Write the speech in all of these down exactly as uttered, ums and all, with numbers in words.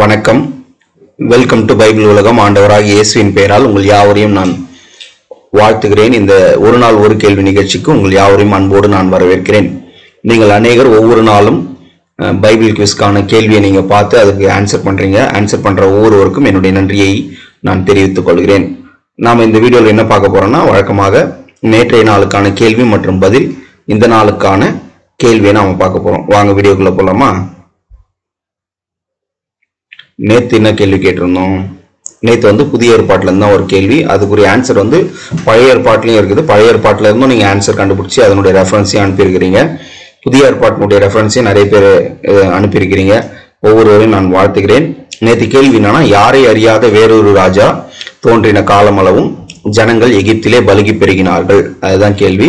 வணக்கம். Welcome to Bible உலகம். ஆண்டவராகிய இயேசுவின் பெயரால் உங்கள் யாவரையும் நான் வாழ்த்துகிறேன். இந்த ஒரு நாள் ஒரு கேள்வி நிகழ்ச்சிக்கு உங்கள் யாவரையும் அன்போடு நான் வரவேற்கிறேன். நீங்கள் அநேகர் ஒவ்வொரு நாளும் பைபிள் குவிஸ்கான கேள்வியை நீங்கள் பார்த்து அதுக்கு ஆன்சர் பண்ணுறீங்க. ஆன்சர் பண்ணுற ஒவ்வொருவருக்கும் என்னுடைய நன்றியை நான் தெரிவித்துக் கொள்கிறேன். நாம் இந்த வீடியோவில் என்ன பார்க்க போகிறோம்னா, வழக்கமாக நேற்றைய நாளுக்கான கேள்வி மற்றும் பதில், இந்த நாளுக்கான கேள்வியை நாம் பார்க்க போகிறோம். வாங்க வீடியோக்குள்ளே போகலாமா? நேற்று என்ன கேள்வி கேட்டிருந்தோம்? நேற்று வந்து புதிய ஏற்பாட்டிலேருந்து தான் ஒரு கேள்வி. அதுக்குரிய ஆன்சர் வந்து பழைய ஏற்பாட்டிலையும் இருக்குது. பழைய ஏற்பாட்டில் இருந்தும் நீங்கள் ஆன்சர் கண்டுபிடிச்சி அதனுடைய ரெஃபரன்ஸையும் அனுப்பியிருக்கிறீங்க. புதிய ஏற்பாட்டினுடைய ரெஃபரன்ஸையும் நிறைய பேர் அனுப்பியிருக்கிறீங்க. ஒவ்வொருவரையும் நான் வாழ்த்துகிறேன். நேற்று கேள்வி என்னன்னா, யாரை அறியாத வேறொரு ராஜா தோன்றின காலமளவும் ஜனங்கள் எகிப்திலே பலுகி பெருகினார்கள், அதுதான் கேள்வி.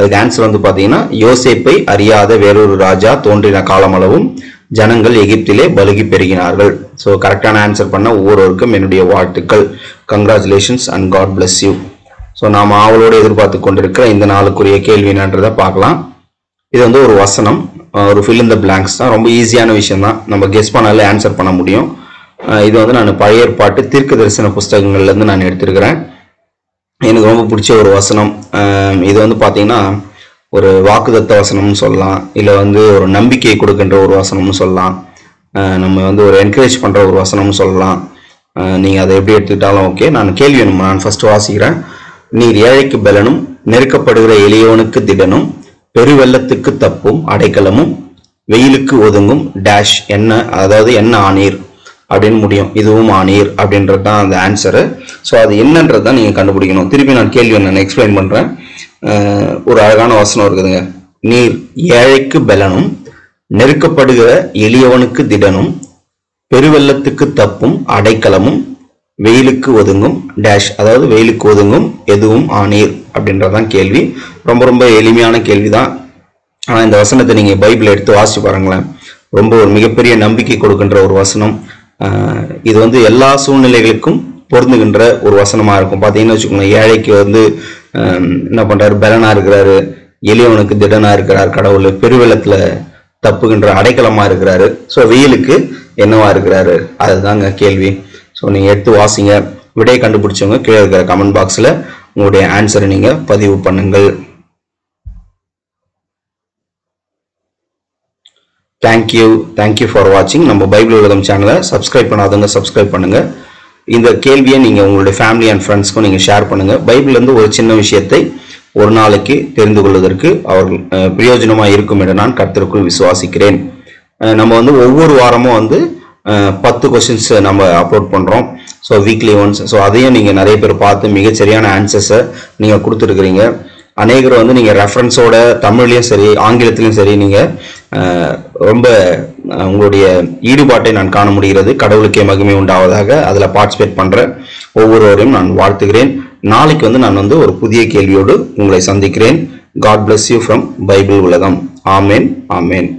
அதுக்கு ஆன்சர் வந்து பார்த்தீங்கன்னா, யோசேப்பை அறியாத வேறொரு ராஜா தோன்றின காலமளவும் ஜனங்கள் எகிப்திலே பலுகி பெருகினார்கள். ஸோ கரெக்டான ஆன்சர் பண்ண ஒவ்வொருவருக்கும் என்னுடைய வாழ்த்துக்கள். Congratulations and God bless you. So நாம் ஆவலோடு எதிர்பார்த்து கொண்டிருக்கிற இந்த நாளுக்குரிய கேள்வி என்னன்றதை பார்க்கலாம். இது வந்து ஒரு வசனம், ஒரு ஃபில் இன் த பிளாங்க்ஸ் தான். ரொம்ப ஈஸியான விஷயம் தான், நம்ம கெஸ் பண்ணாலே ஆன்சர் பண்ண முடியும். இது வந்து நான் பழைய ஏற்பாட்டு தீர்க்க தரிசன புஸ்தகங்கள்லேருந்து நான் எடுத்திருக்கிறேன். எனக்கு ரொம்ப பிடிச்ச ஒரு வசனம் இது. வந்து பார்த்தீங்கன்னா ஒரு வாக்குதத்த வசனம்னு சொல்லலாம், இல்லை வந்து ஒரு நம்பிக்கை கொடுக்கின்ற ஒரு வசனம்னு சொல்லலாம், நம்ம வந்து ஒரு என்கரேஜ் பண்ணுற ஒரு வசனம்னு சொல்லலாம். நீங்கள் அதை எப்படி எடுத்துக்கிட்டாலும் ஓகே. நான் கேள்வி நம்ம நான் ஃபஸ்ட்டு வாசிக்கிறேன். நீர் ஏழைக்கு பலனும் நெருக்கப்படுகிற எளியவனுக்கு திடனும் பெருவெள்ளத்துக்கு தப்பும் அடைக்கலமும் வெயிலுக்கு ஒதுங்கும் டேஷ் என்ன, அதாவது என்ன ஆனீர் அப்படின்னு முடியும். இதுவும் ஆனீர் அப்படின்றது தான் அந்த ஆன்சரு. ஸோ அது என்னன்றது தான் நீங்கள் கண்டுபிடிக்கணும். திருப்பி நான் கேள்வி நான் எக்ஸ்பிளைன் பண்ணுறேன். ஒரு அழகான வசனம் இருக்குதுங்க. நீர் ஏழைக்கு பலனும் நெருக்கப்படுகிற எளியவனுக்கு திடனும் பெருவெள்ளத்துக்கு தப்பும் அடைக்கலமும் வெயிலுக்கு ஒதுங்கும் டேஷ், அதாவது வெயிலுக்கு ஒதுங்கும் எதுவும் ஆனீர் அப்படின்றதான் கேள்வி. ரொம்ப ரொம்ப எளிமையான கேள்வி தான். ஆனால் இந்த வசனத்தை நீங்கள் பைபிள் எடுத்து வாசிச்சு பாருங்களேன். ரொம்ப ஒரு மிகப்பெரிய நம்பிக்கை கொடுக்கின்ற ஒரு வசனம். இது வந்து எல்லா சூழ்நிலைகளுக்கும் பொருந்துகின்ற ஒரு வசனமாக இருக்கும். பார்த்தீங்கன்னு வச்சுக்கோங்க, ஏழைக்கு வந்து என்ன பண்ணுறாரு, பலனாக இருக்கிறாரு, எளியவனுக்கு திடனாக இருக்கிறார் கடவுள், பெருவெள்ளத்தில் தப்புகின்ற அடைக்கலமாக இருக்கிறாரு, ஸோ வெயிலுக்கு என்னவா இருக்கிறாரு, அதுதாங்க கேள்வி. ஸோ நீங்கள் எடுத்து வாசிங்க. விடையை கண்டுபிடிச்சவங்க கீழே இருக்கிற கமெண்ட் பாக்ஸில் உங்களுடைய ஆன்சரை நீங்கள் பதிவு பண்ணுங்கள். தேங்க்யூ தேங்க்யூ ஃபார் வாட்சிங். நம்ம பைபிள் உலகம் சேனலை சப்ஸ்கிரைப் பண்ணாதவங்க சப்ஸ்கிரைப் பண்ணுங்கள். இந்த கேள்வியை நீங்கள் உங்களுடைய ஃபேமிலி அண்ட் ஃப்ரெண்ட்ஸ்க்கும் நீங்கள் ஷேர் பண்ணுங்கள். பைபிள்லேருந்து ஒரு சின்ன விஷயத்தை ஒரு நாளைக்கு தெரிந்து கொள்வதற்கு அவர்கள் பிரயோஜனமாக இருக்கும் என்று நான் கர்த்தருக்குள் விசுவாசிக்கிறேன். நம்ம வந்து ஒவ்வொரு வாரமும் வந்து பத்து கொஸ்டின்ஸ் நம்ம அப்லோட் பண்ணுறோம். So weekly once. ஸோ அதையும் நீங்கள் நிறைய பேர் பார்த்து மிகச்சரியான ஆன்சர்ஸை நீங்கள் கொடுத்துருக்குறீங்க. அநேகர் வந்து நீங்கள் ரெஃபரன்ஸோட தமிழ்லையும் சரி ஆங்கிலத்திலையும் சரி நீங்கள் ரொம்ப உங்களுடைய ஈடுபாட்டை நான் காண முடிகிறது. கடவுளுக்கே மகிமை உண்டாவதாக. அதில் பார்ட்டிசிபேட் பண்ணுற ஒவ்வொருவரையும் நான் வாழ்த்துகிறேன். நாளைக்கு வந்து நான் வந்து ஒரு புதிய கேள்வியோடு உங்களை சந்திக்கிறேன். God bless you from Bible உலகம். ஆமேன் ஆமேன்.